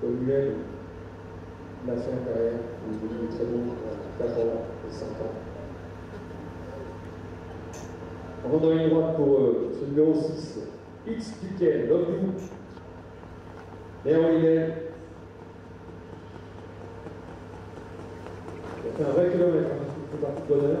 pour lui-même, il a fait une carrière, il est devenu très bon, 4 ans et 5 ans. On rentre dans la ligne droite pour ce numéro 6, X Duquel, l'homme du bout. Néerlandais. Il a fait un vrai kilomètre, hein, c'est parti de bonheur.